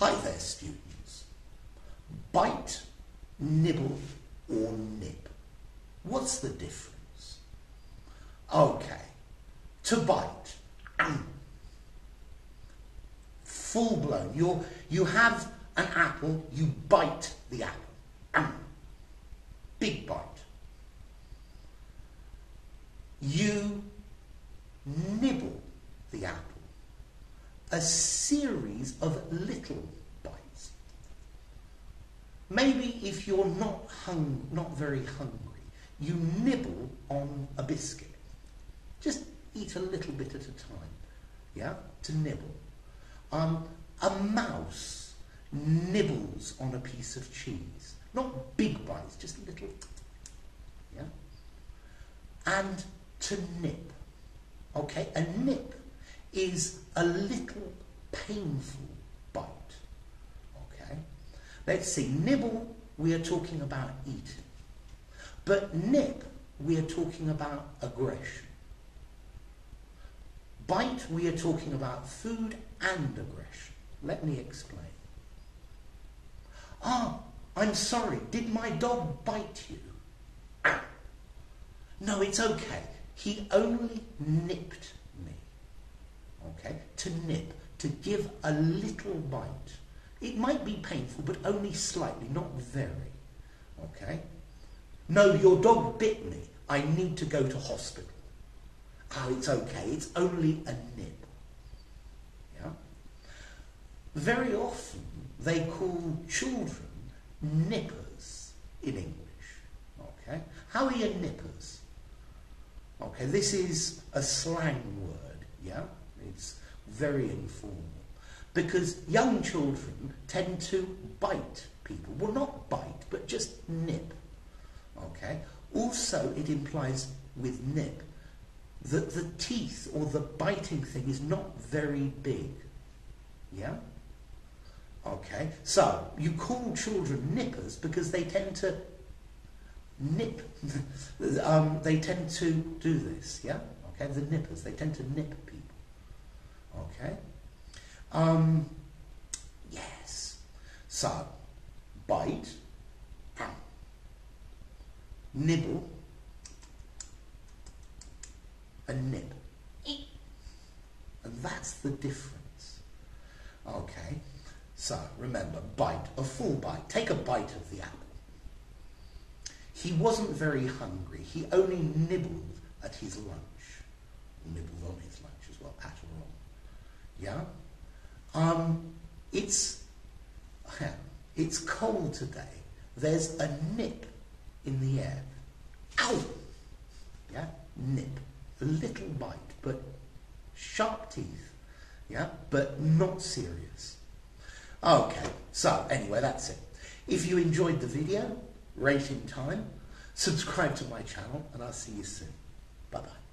Hi there, students. Bite, nibble, or nip. What's the difference? Okay, to bite, full blown. You have an apple, you bite the apple, big bite. You nibble the apple, a series of little bites. Maybe if you're not very hungry, you nibble on a biscuit. Just eat a little bit at a time, yeah, to nibble. A mouse nibbles on a piece of cheese. Not big bites, just little, yeah. And to nip, okay? A nip is a little painful bite, okay? Let's see, nibble, we are talking about eating. But nip, we are talking about aggression. Bite, we are talking about food and aggression. Let me explain. Ah, I'm sorry, did my dog bite you? Ow. No, it's okay. He only nipped me. Okay? To nip, to give a little bite. It might be painful, but only slightly, not very. Okay? No, your dog bit me. I need to go to hospital. Oh, it's okay. It's only a nip. Yeah? Very often, they call children nippers in English. Okay? How are your nippers? Okay, this is a slang word, yeah? It's very informal. Because young children tend to bite people. Well, not bite, but just nip, okay? Also, it implies with nip that the teeth or the biting thing is not very big, yeah? Okay, so you call children nippers because they tend to nip. They tend to do this, yeah? Okay, the nippers, they tend to nip people. Okay? Yes. So, bite, nibble, and nip. And that's the difference. Okay? So, remember, bite, a full bite. Take a bite of the apple. He wasn't very hungry. He only nibbled at his lunch. Nibbled on his lunch as well, at or on. Yeah? It's cold today. There's a nip in the air. Ow! Yeah? Nip. A little bite, but sharp teeth. Yeah? But not serious. Okay. So, anyway, that's it. If you enjoyed the video, rate in time, subscribe to my channel, and I'll see you soon. Bye-bye.